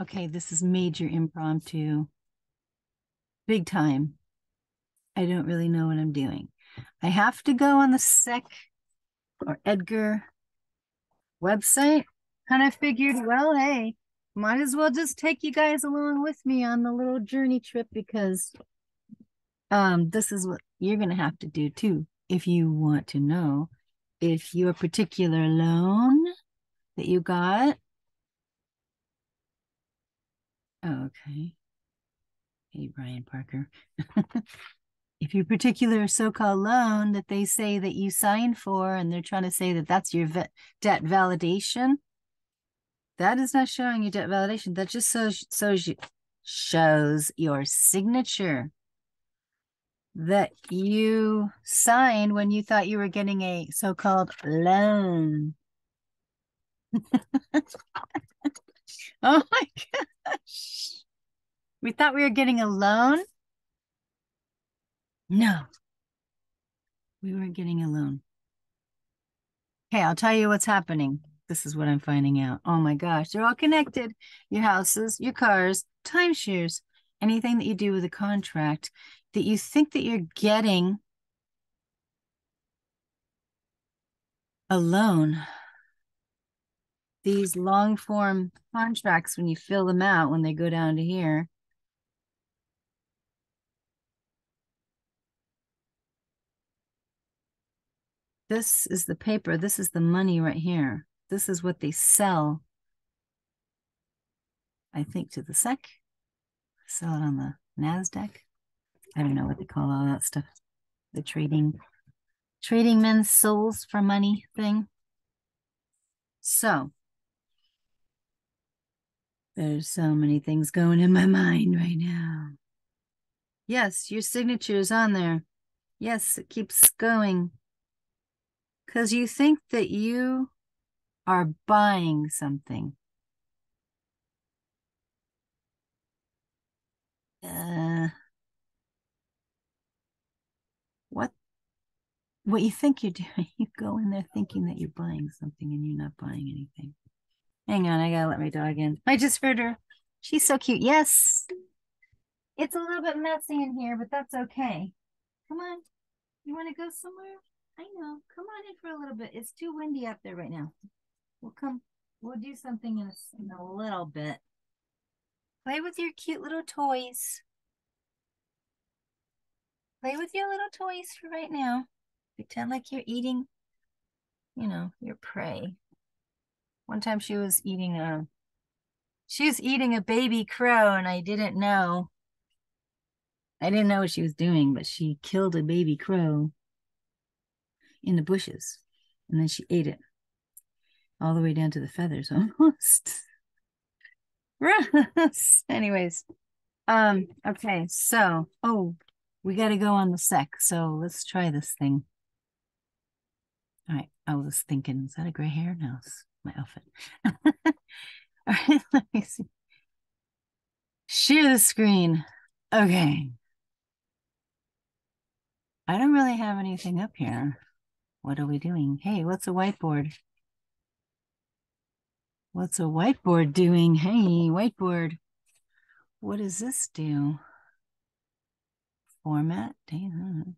Okay, this is major impromptu. Big time. I don't really know what I'm doing. I have to go on the SEC or Edgar website. And I figured, well, hey, might as well just take you guys along with me on the little journey trip, because this is what you're going to have to do too if you want to know if your particular loan that you got. Oh, okay. Hey, Brian Parker. If your particular so-called loan that they say that you signed for, and they're trying to say that that's your debt validation, that is not showing you debt validation. That just shows your signature that you signed when you thought you were getting a so-called loan. Oh my gosh. We thought we were getting a loan? No. We weren't getting a loan. Okay, I'll tell you what's happening. This is what I'm finding out. Oh my gosh, they're all connected. Your houses, your cars, timeshares, anything that you do with a contract that you think that you're getting a loan. These long form contracts, when you fill them out, when they go down to here, this is the paper, this is the money right here. This is what they sell, I think, to the SEC. Sell it on the NASDAQ. I don't know what they call all that stuff. The trading men's souls for money thing. So there's so many things going in my mind right now. Yes, your signature is on there. Yes, it keeps going. Because you think that you are buying something. What you think you're doing, you go in there thinking that you're buying something and you're not buying anything. Hang on, I gotta let my dog in. I just heard her. She's so cute. Yes. It's a little bit messy in here, but that's okay. Come on. You want to go somewhere? I know. Come on in for a little bit. It's too windy out there right now. We'll come. We'll do something in a little bit. Play with your cute little toys. Play with your little toys for right now. Pretend like you're eating, you know, your prey. One time she was eating a baby crow, and I didn't know what she was doing, but she killed a baby crow in the bushes, and then she ate it all the way down to the feathers almost. Gross. Anyways, okay, so we got to go on the SEC, so let's try this thing. All right, I was thinking, is that a gray hair? No, it's my outfit. All right, let me see. Share the screen. Okay. I don't really have anything up here. What are we doing? Hey, what's a whiteboard? What's a whiteboard doing? Hey, whiteboard. What does this do? Format. Damn.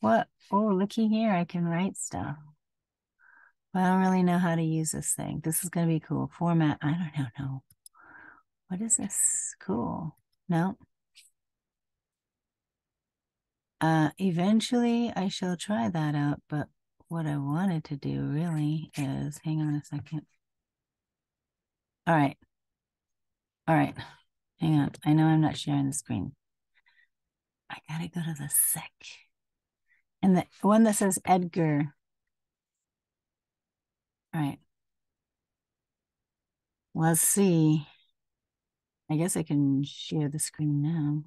What? Oh, looky here. I can write stuff. But I don't really know how to use this thing. This is going to be cool. Format. I don't know. What is this? Cool. No. Eventually I shall try that out. But what I wanted to do really is, hang on a second. All right. Hang on. I know I'm not sharing the screen. I got to go to the SEC. And the one that says Edgar. All right. Let's see. I guess I can share the screen now.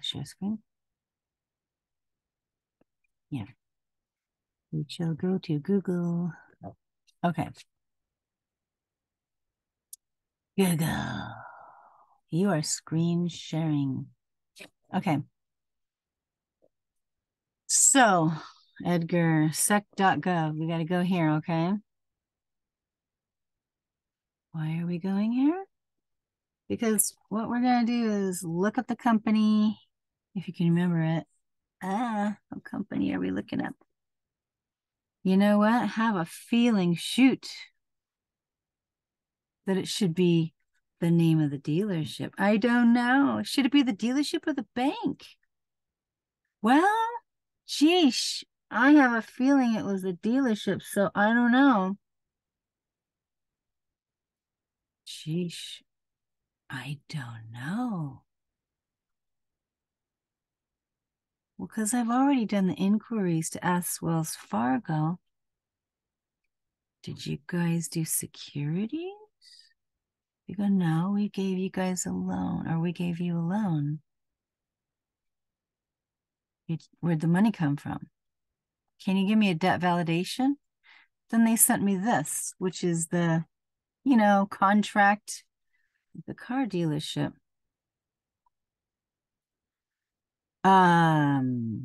Share screen. Yeah. We shall go to Google. Okay. Google. You are screen sharing. Okay. So, Edgar, sec.gov, we got to go here, okay? Why are we going here? because what we're going to do is look up the company, if you can remember it. What company are we looking up? You know what? I have a feeling, shoot, that it should be the name of the dealership. I don't know. Should it be the dealership or the bank? Well, sheesh, I have a feeling it was the dealership, so I don't know. Sheesh, I don't know. Well, because I've already done the inquiries to ask Wells Fargo. Did you guys do securities? You go, no, we gave you guys a loan, or we gave you a loan. Where'd the money come from? Can you give me a debt validation? Then they sent me this, which is the, you know, contract with the car dealership.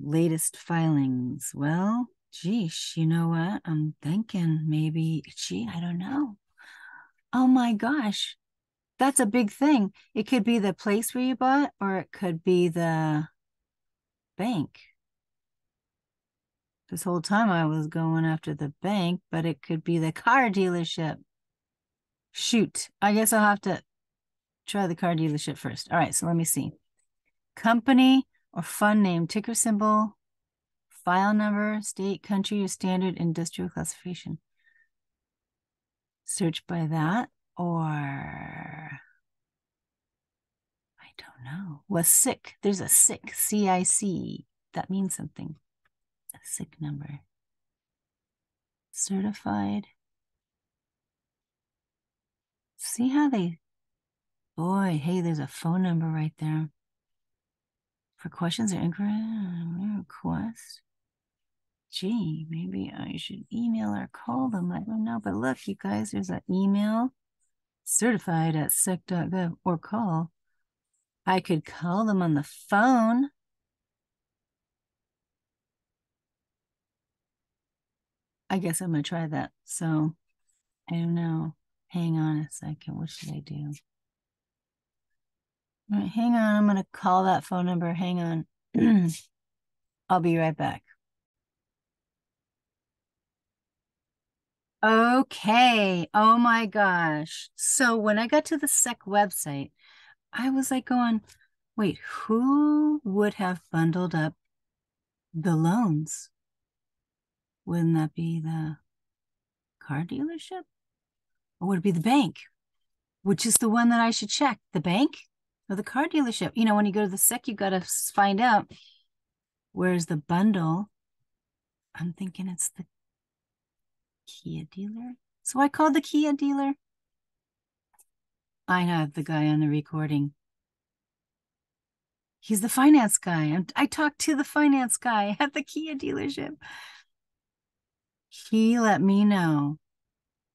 Latest filings. Well, geesh, you know what? I'm thinking maybe, gee, I don't know. Oh my gosh, that's a big thing. It could be the place where you bought, or it could be the bank. This whole time I was going after the bank, but it could be the car dealership. Shoot, I guess I'll have to try the car dealership first. All right, so let me see. Company or fund name, ticker symbol, file number, state, country, or standard industrial classification. Search by that, or I don't know. Was sick. There's a sick, C-I-C. That means something. A sick number. Certified. See how they, boy, hey, there's a phone number right there. For questions or inquiry request. Gee, maybe I should email or call them. I don't know. But look, you guys, there's an email, certified@sec.gov, or call. I could call them on the phone. I guess I'm going to try that. So, I don't know. Hang on a second. What should I do? All right, hang on. I'm going to call that phone number. Hang on. I'll be right back. Okay. Oh my gosh. So when I got to the SEC website, I was like going, wait, who would have bundled up the loans? Wouldn't that be the car dealership? Or would it be the bank? Which is the one that I should check? The bank or the car dealership? You know, when you go to the SEC, you got to find out where's the bundle. I'm thinking it's the Kia dealer. So I called the Kia dealer. I have the guy on the recording. He's the finance guy. I talked to the finance guy at the Kia dealership. He let me know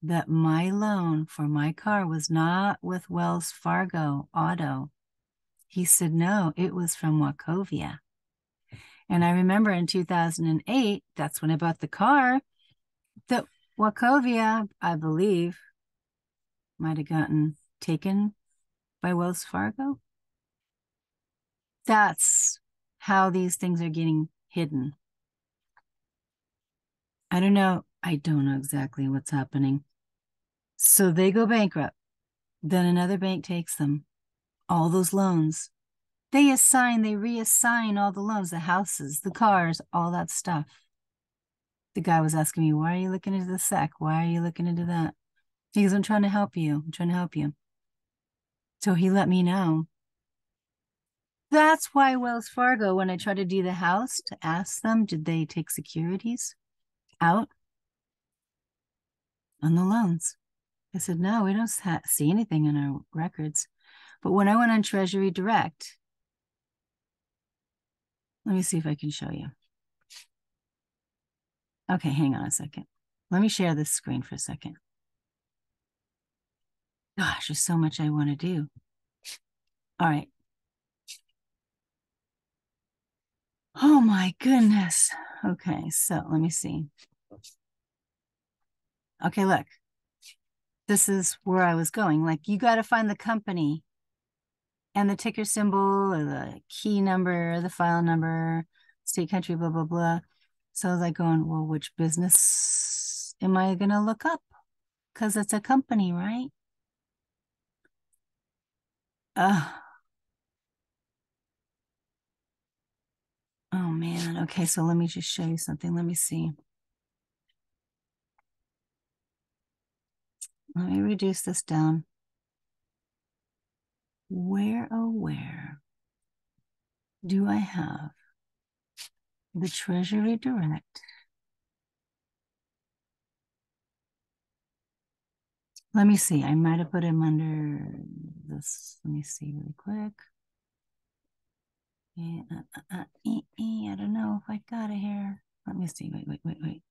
that my loan for my car was not with Wells Fargo Auto. He said, no, it was from Wachovia. And I remember in 2008, that's when I bought the car, that Wachovia, I believe, might have gotten taken by Wells Fargo. That's how these things are getting hidden. I don't know. I don't know exactly what's happening. So they go bankrupt. Then another bank takes them. All those loans. They assign, they reassign all the loans, the houses, the cars, all that stuff. The guy was asking me, why are you looking into the SEC? Why are you looking into that? He goes, I'm trying to help you. I'm trying to help you. So he let me know. That's why Wells Fargo, when I tried to do the house, to ask them, did they take securities out on the loans? I said, no, we don't see anything in our records. But when I went on Treasury Direct, let me see if I can show you. Okay, hang on a second. Let me share this screen for a second. Gosh, there's so much I want to do. All right. Oh my goodness. Okay, so let me see. Okay, look. This is where I was going. Like, you got to find the company. and the ticker symbol or the key number or the file number, state, country, blah, blah, blah. So I was like going, well, which business am I going to look up? Because it's a company, right? Oh, man. Okay, so let me just show you something. Let me see. Let me reduce this down. Where, oh, where do I have the Treasury Direct? Let me see. I might have put him under this. Let me see really quick. Yeah, I don't know if I got it here. Let me see. Wait.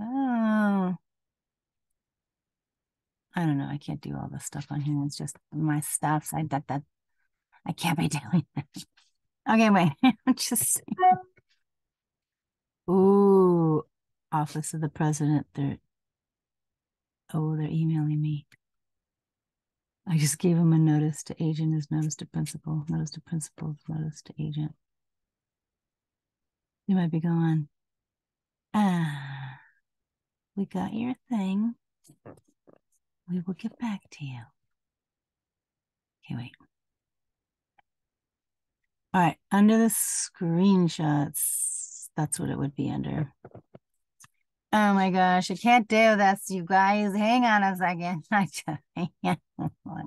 Oh. I don't know. I can't do all this stuff on here. It's just my stuff. So I can't be doing that. Okay, wait. I'm just saying. Ooh, Office of the President. They're emailing me. I just gave him a notice to agent is notice to principal. Notice to principal is notice to agent. You might be going, we got your thing. We will get back to you. Okay, wait. All right, under the screenshots, that's what it would be under. Oh my gosh, I can't do this, you guys. Hang on a second.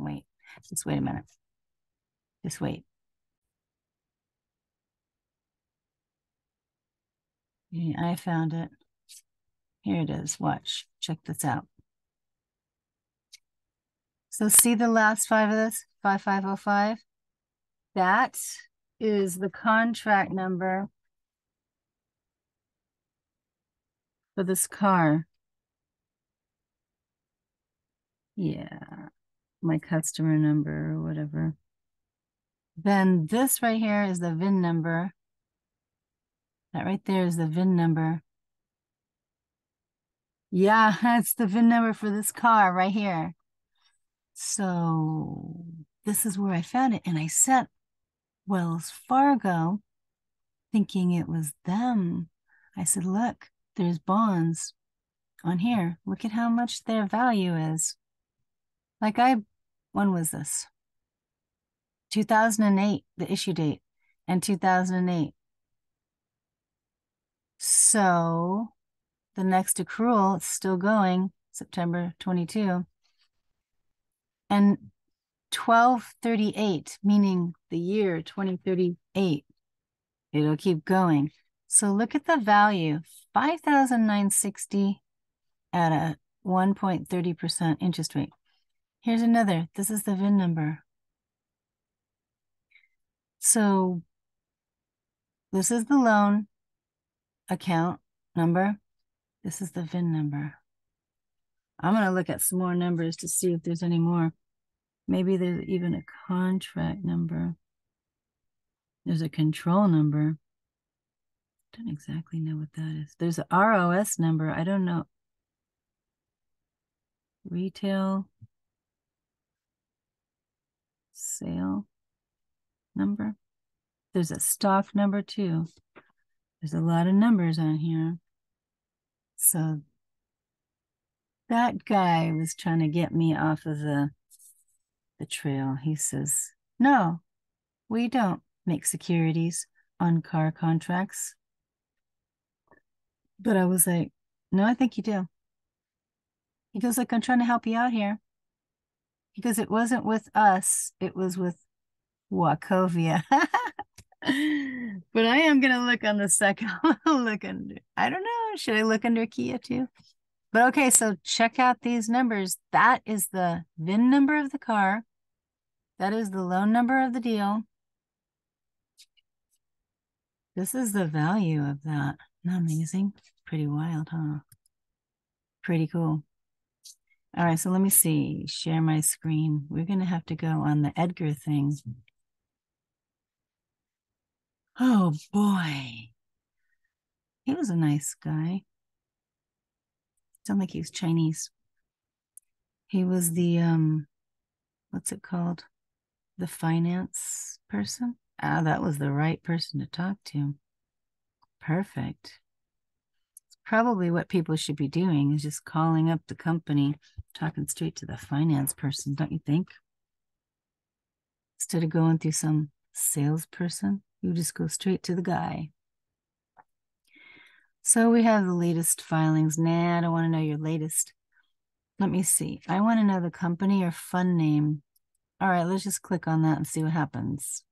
Wait. Just wait a minute. Just wait. Yeah, I found it. Here it is. Watch. Check this out. So see the last five of this? 5505. That is the contract number for this car. Yeah, my customer number or whatever. Then this right here is the VIN number. That right there is the VIN number. Yeah, that's the VIN number for this car right here. So this is where I found it. And I set Wells Fargo thinking it was them. I said, look. There's bonds on here. Look at how much their value is. Like when was this? 2008, the issue date, and 2008. So the next accrual, it's still going, September 22. And 1238, meaning the year 2038, it'll keep going. So look at the value, 5,960 at a 1.30% interest rate. Here's another, this is the VIN number. So this is the loan account number. This is the VIN number. I'm gonna look at some more numbers to see if there's any more. Maybe there's even a contract number. There's a control number. Don't exactly know what that is. There's a ROS number. I don't know. Retail sale number. There's a stock number too. There's a lot of numbers on here. So that guy was trying to get me off of the trail. He says, no, we don't make securities on car contracts. But I was like, no, I think you do. He goes, like, I'm trying to help you out here. He goes, it wasn't with us. It was with Wachovia. But I am going to look on the second. Look under, I don't know. Should I look under Kia too? But okay, so check out these numbers. That is the VIN number of the car. That is the loan number of the deal. This is the value of that. Not amazing. Pretty wild, huh? Pretty cool. All right, so let me see. Share my screen. We're going to have to go on the Edgar thing. Oh, boy. He was a nice guy. Sounded like he was Chinese. He was the what's it called? The finance person? Ah, that was the right person to talk to. Perfect. It's probably what people should be doing, is just calling up the company, talking straight to the finance person, don't you think? Instead of going through some salesperson, you just go straight to the guy. So we have the latest filings. Nah, I don't want to know your latest. Let me see. I want to know the company or fund name. All right, let's just click on that and see what happens.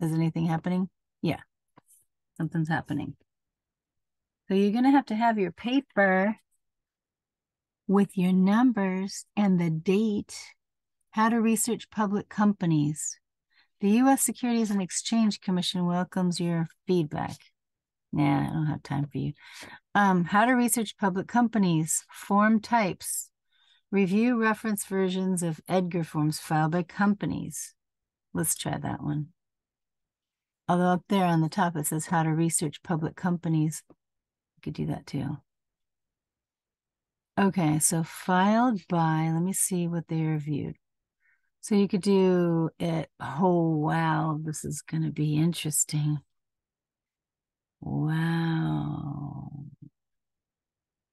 Is anything happening? Yeah, something's happening. So you're going to have your paper with your numbers and the date. How to research public companies. The U.S. Securities and Exchange Commission welcomes your feedback. Nah, I don't have time for you. How to research public companies, form types, review reference versions of Edgar forms filed by companies. Let's try that one. Although up there on the top, it says how to research public companies. You could do that too. Okay, so filed by, let me see what they reviewed. So you could do it. Oh, wow, this is going to be interesting. Wow.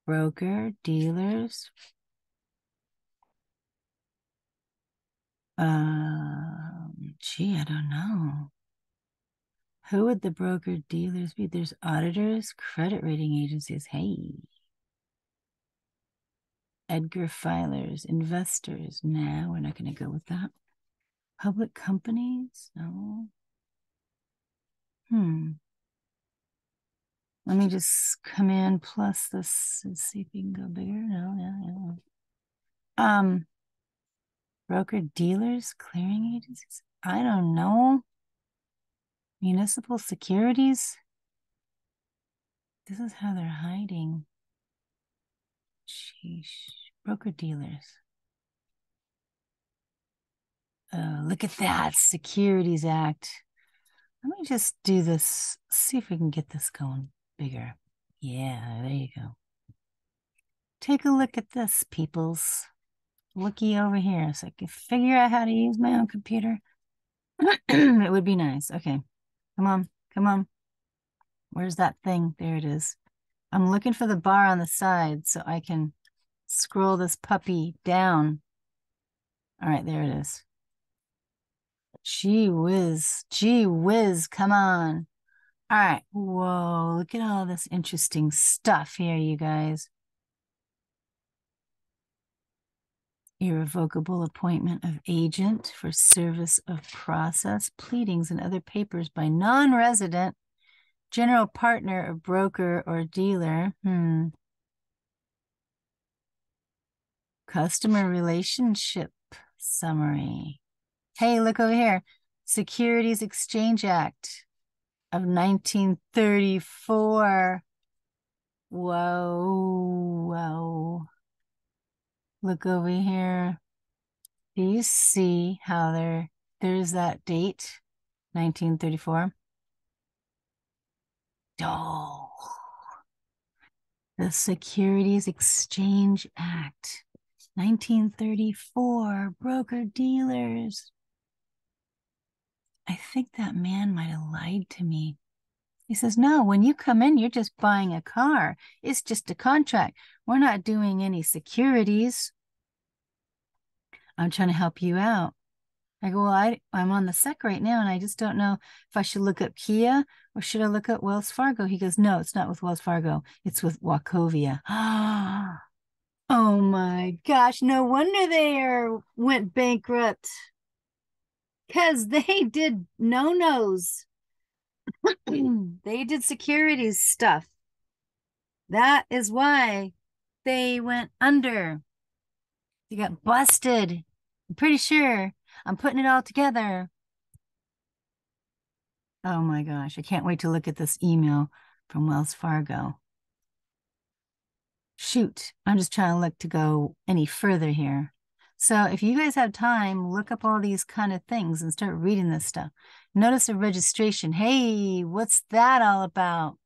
Broker, dealers. Gee, I don't know. Who would the broker dealers be? There's auditors, credit rating agencies. Hey. Edgar filers, investors. No, we're not going to go with that. Public companies? No. Let me just command plus this and see if we can go bigger. No, no, no. Broker dealers, clearing agencies. I don't know. Municipal securities. This is how they're hiding. Sheesh. Broker dealers. Oh, look at that. Securities Act. Let me just do this. See if we can get this going. Bigger. Yeah, there you go. Take a look at this, peoples. Looky over here so I can figure out how to use my own computer. It would be nice. Okay. Come on. Come on. Where's that thing? There it is. I'm looking for the bar on the side so I can scroll this puppy down. All right, there it is. Gee whiz. Gee whiz. Come on. All right. Whoa, look at all this interesting stuff here, you guys. Irrevocable appointment of agent for service of process, pleadings and other papers by non-resident, general partner or broker or dealer. Customer relationship summary. Hey, look over here. Securities Exchange Act of 1934. Whoa, whoa. Look over here. Do you see how there's that date? 1934. Oh. The Securities Exchange Act. 1934. Broker dealers. I think that man might have lied to me. He says, no, when you come in, you're just buying a car. It's just a contract. We're not doing any securities. I'm trying to help you out. I go, well, I'm on the SEC right now, and I just don't know if I should look up Kia or should I look up Wells Fargo. He goes, no, it's not with Wells Fargo. It's with Wachovia. Oh, my gosh. No wonder they went bankrupt. Because they did no-nos. They did securities stuff. That is why they went under. They got busted. I'm pretty sure. I'm putting it all together. Oh, my gosh. I can't wait to look at this email from Wells Fargo. Shoot. I'm just trying to look to go any further here. So if you guys have time, look up all these kind of things and start reading this stuff. Notice a registration. Hey, what's that all about?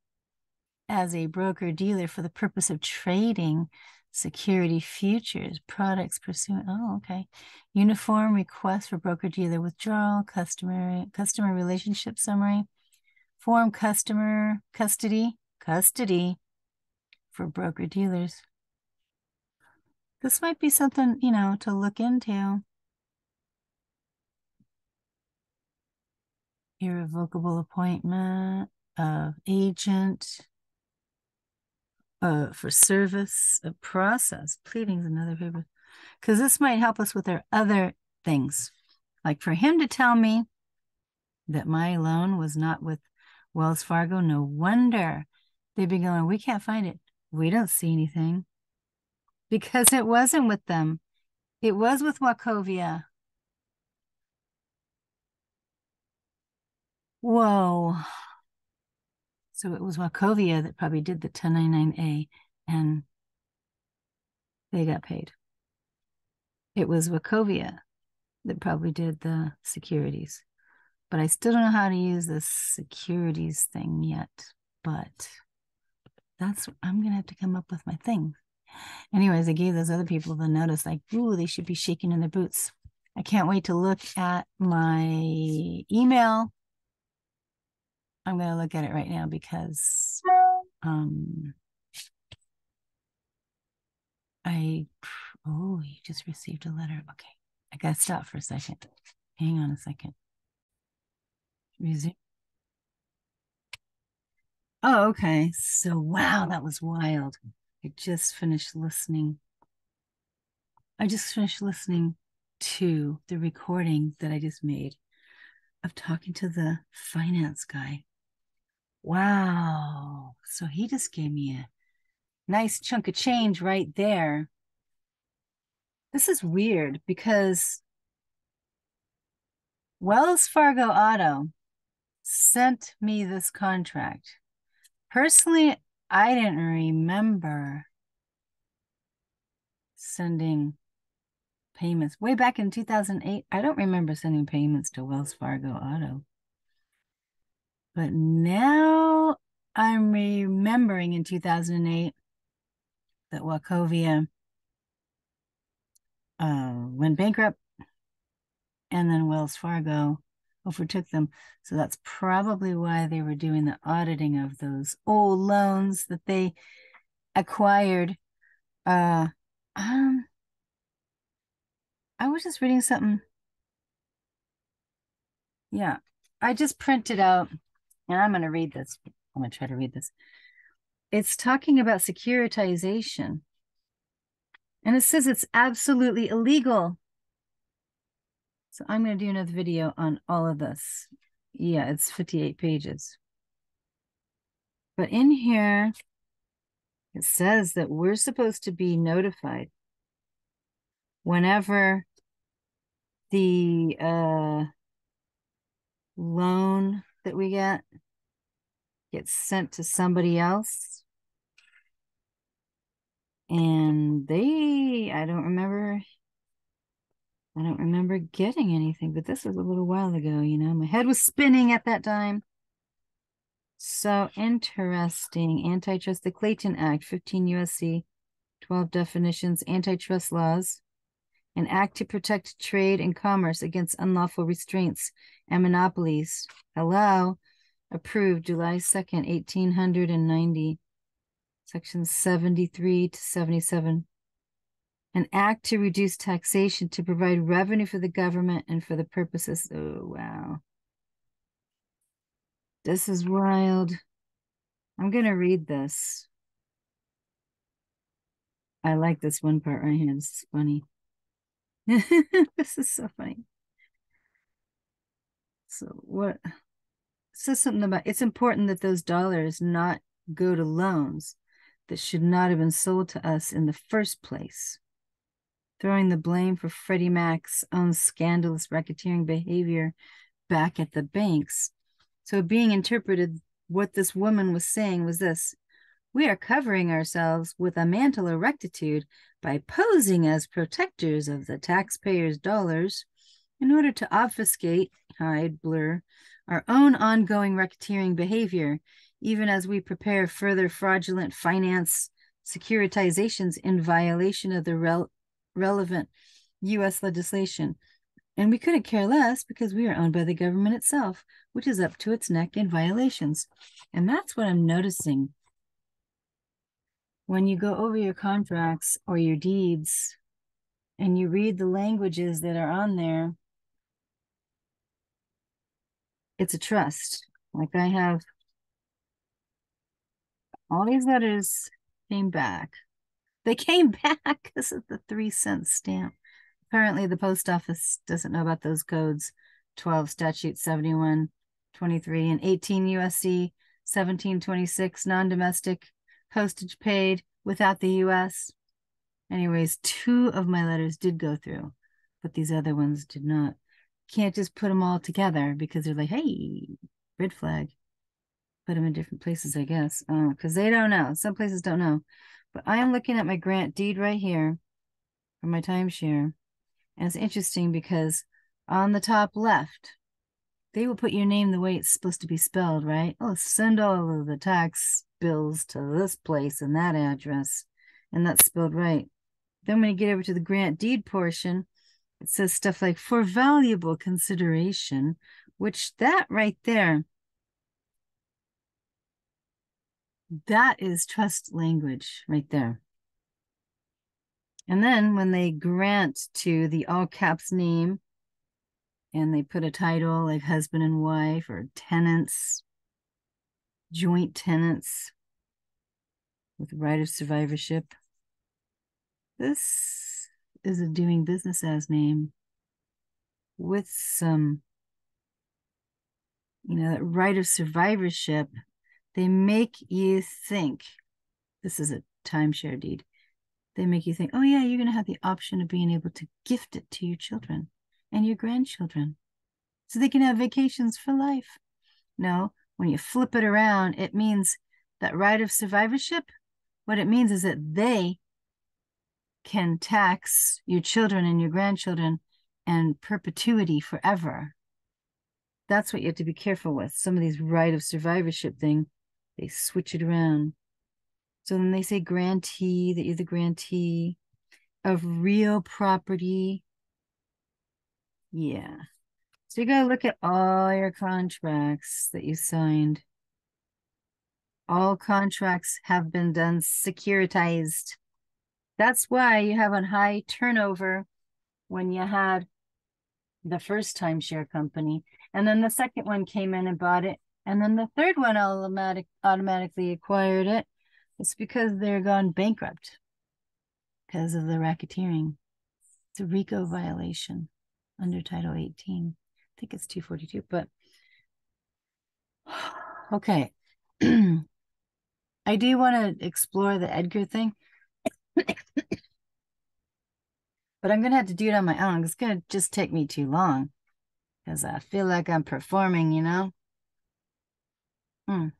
as a broker-dealer for the purpose of trading security futures, products pursuant, oh, okay. Uniform request for broker-dealer withdrawal, customer relationship summary, form customer custody for broker-dealers. This might be something, you know, to look into. Irrevocable appointment of agent for service of process. Pleadings and other papers. Because this might help us with our other things. Like for him to tell me that my loan was not with Wells Fargo, no wonder they'd be going, we can't find it. We don't see anything. Because it wasn't with them. It was with Wachovia. Whoa. So it was Wachovia that probably did the 1099A and they got paid. It was Wachovia that probably did the securities. But I still don't know how to use this securities thing yet. But that's, I'm going to have to come up with my thing. Anyways, I gave those other people the notice like, ooh, they should be shaking in their boots. I can't wait to look at my email. I'm going to look at it right now because oh, you just received a letter. Okay. I got to stop for a second. Hang on a second. Resume. Oh, okay. So, wow, that was wild. I just finished listening. I just finished listening to the recording that I just made of talking to the finance guy. Wow. So he just gave me a nice chunk of change right there. This is weird because Wells Fargo Auto sent me this contract. Personally, I didn't remember sending payments. Way back in 2008, I don't remember sending payments to Wells Fargo Auto. But now I'm remembering in 2008 that Wachovia went bankrupt and then Wells Fargo overtook them. So that's probably why they were doing the auditing of those old loans that they acquired. I was just reading something. Yeah, I just printed out, and I'm going to read this. I'm going to try to read this. It's talking about securitization. And it says it's absolutely illegal. So I'm going to do another video on all of this. Yeah, it's 58 pages. But in here, it says that we're supposed to be notified whenever the loan that we get gets sent to somebody else. And they, I don't remember getting anything, but this was a little while ago, you know. My head was spinning at that time. So interesting. Antitrust, the Clayton Act, 15 U.S.C., 12 definitions, antitrust laws, an act to protect trade and commerce against unlawful restraints and monopolies. Hello. Approved July 2nd, 1890, section 73 to 77. An act to reduce taxation to provide revenue for the government and for the purposes. Oh, wow. This is wild. I'm going to read this. I like this one part right here. This is funny. This is so funny. So what? It says something about it's important that those dollars not go to loans that should not have been sold to us in the first place. Throwing the blame for Freddie Mac's own scandalous racketeering behavior back at the banks. So being interpreted, what this woman was saying was this: we are covering ourselves with a mantle of rectitude by posing as protectors of the taxpayers' dollars in order to obfuscate, hide, blur, our own ongoing racketeering behavior, even as we prepare further fraudulent finance securitizations in violation of the relevant U.S. legislation. And we couldn't care less because we are owned by the government itself, which is up to its neck in violations. And that's what I'm noticing. When you go over your contracts or your deeds and you read the languages that are on there, it's a trust. Like I have all these letters came back. They came back because of the 3-cent stamp. Apparently, the post office doesn't know about those codes, 12 statute 71, 23, and 18 USC, 1726, non-domestic, postage paid without the US. Anyways, 2 of my letters did go through, but these other ones did not. Can't just put them all together because they're like, hey, red flag. Put them in different places, I guess, because they don't know. Some places don't know. But I am looking at my grant deed right here for my timeshare. And it's interesting because on the top left, they will put your name the way it's supposed to be spelled, right? Oh, send all of the tax bills to this place and that address. And that's spelled right. Then when you get over to the grant deed portion, it says stuff like for valuable consideration, which that right there, that is trust language right there. And then when they grant to the all caps name and they put a title like husband and wife or tenants, joint tenants with right of survivorship, this is a doing business as name with some, you know, that right of survivorship. They make you think, this is a timeshare deed. They make you think, oh yeah, you're going to have the option of being able to gift it to your children and your grandchildren so they can have vacations for life. No, when you flip it around, it means that right of survivorship, what it means is that they can tax your children and your grandchildren and perpetuity forever. That's what you have to be careful with. Some of these right of survivorship thing, they switch it around. So then they say grantee, that you're the grantee of real property. Yeah. So you gotta look at all your contracts that you signed. All contracts have been done securitized. That's why you have a high turnover when you had the first timeshare company. And then the second one came in and bought it. And then the third one automatically acquired it. It's because they're gone bankrupt because of the racketeering. It's a RICO violation under Title 18. I think it's 242, but okay. I do want to explore the Edgar thing, but I'm going to have to do it on my own. It's going to just take me too long because I feel like I'm performing, you know? I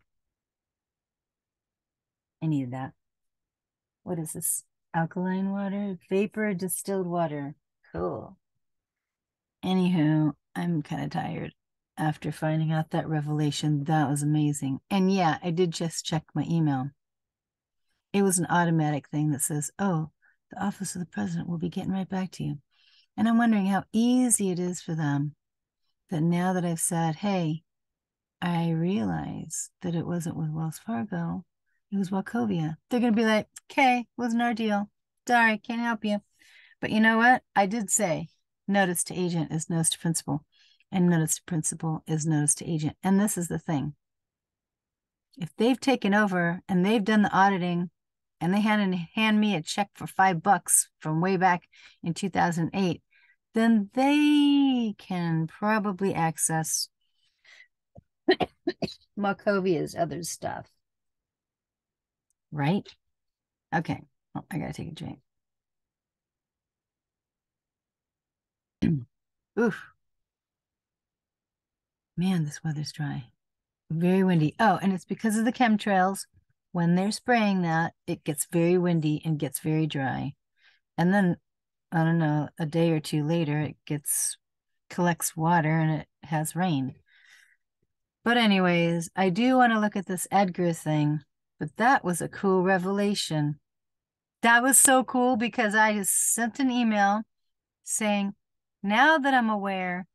needed that. What is this? Alkaline water? Vapor distilled water. Cool. Anywho, I'm kind of tired after finding out that revelation. That was amazing. And yeah, I did just check my email. It was an automatic thing that says, oh, the office of the president will be getting right back to you. And I'm wondering how easy it is for them that now that I've said, hey, I realize that it wasn't with Wells Fargo, it was Wachovia. They're going to be like, okay, wasn't our deal. Sorry, can't help you. But you know what? I did say notice to agent is notice to principal and notice to principal is notice to agent. And this is the thing. If they've taken over and they've done the auditing and they hand me a check for $5 from way back in 2008, then they can probably access Wachovia's other stuff. Right? Okay. Oh, I gotta take a drink. Oof. Man, this weather's dry. Very windy. Oh, and it's because of the chemtrails. When they're spraying that, it gets very windy and gets very dry. And then, I don't know, a day or two later, it collects water and it has rain. But anyways, I do want to look at this Edgar thing, but that was a cool revelation. That was so cool because I just sent an email saying, now that I'm aware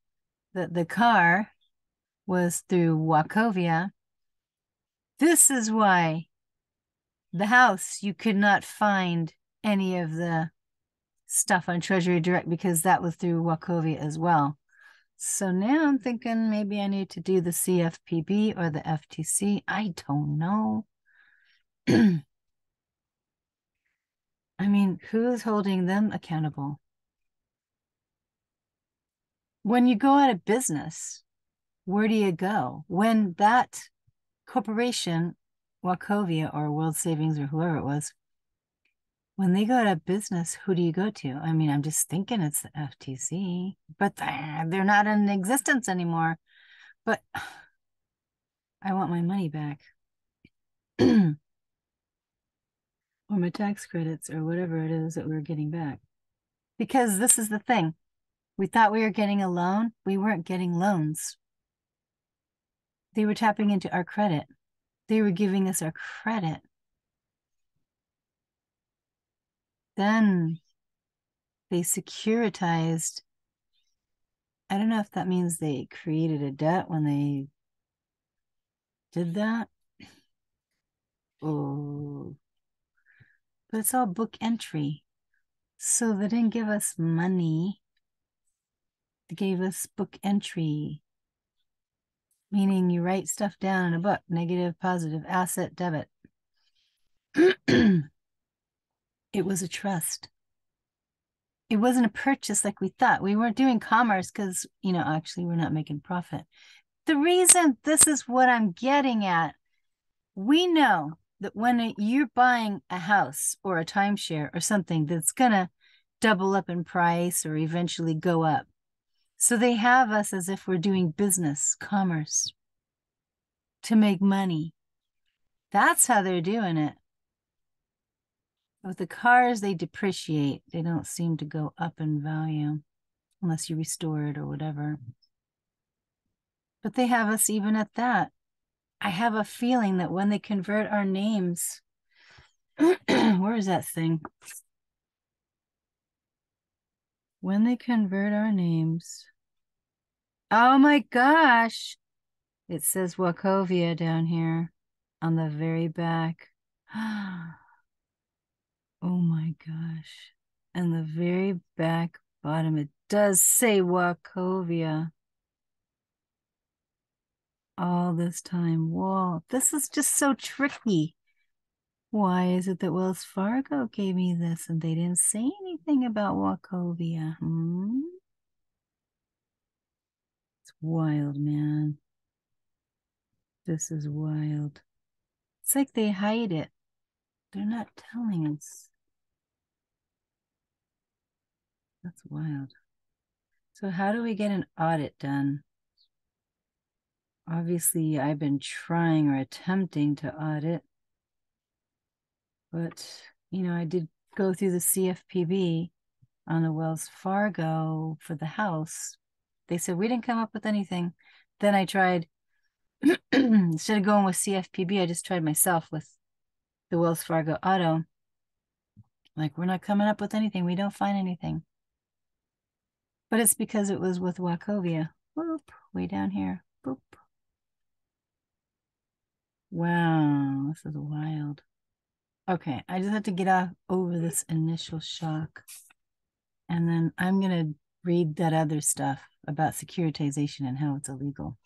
that the car was through Wachovia, this is why the house, you could not find any of the stuff on Treasury Direct because that was through Wachovia as well. So now I'm thinking maybe I need to do the CFPB or the FTC. I don't know. I mean, who's holding them accountable? When you go out of business, where do you go? When that corporation, Wachovia or World Savings or whoever it was, when they go out of business, who do you go to? I mean, I'm just thinking it's the FTC, but they're not in existence anymore. But I want my money back. Or my tax credits or whatever it is that we're getting back. Because this is the thing. We thought we were getting a loan. We weren't getting loans. They were tapping into our credit. They were giving us our credit. Then they securitized. I don't know if that means they created a debt when they did that. Oh. But it's all book entry. So they didn't give us money. They gave us book entry. Meaning you write stuff down in a book. Negative, positive, asset, debit. It was a trust. It wasn't a purchase like we thought. We weren't doing commerce because, you know, actually we're not making profit. The reason this is what I'm getting at, we know that when you're buying a house or a timeshare or something that's going to double up in price or eventually go up. So they have us as if we're doing business, commerce, to make money. That's how they're doing it. With the cars, they depreciate. They don't seem to go up in value unless you restore it or whatever. But they have us even at that. I have a feeling that when they convert our names, where is that thing? When they convert our names, oh my gosh, it says Wachovia down here on the very back. Oh my gosh, and the very back bottom, it does say Wachovia. All this time, whoa, this is just so tricky. Why is it that Wells Fargo gave me this and they didn't say anything about Wachovia? It's wild, man. This is wild. It's like they hide it. They're not telling us. That's wild. So how do we get an audit done? Obviously, I've been trying or attempting to audit. But, you know, I did go through the CFPB on the Wells Fargo for the house. They said, we didn't come up with anything. Then I tried, instead of going with CFPB, I just tried myself with the Wells Fargo Auto. Like, we're not coming up with anything. We don't find anything. But it's because it was with Wachovia. Boop, way down here. Boop. Wow, this is wild. Okay, I just have to get off over this initial shock. And then I'm going to read that other stuff about securitization and how it's illegal.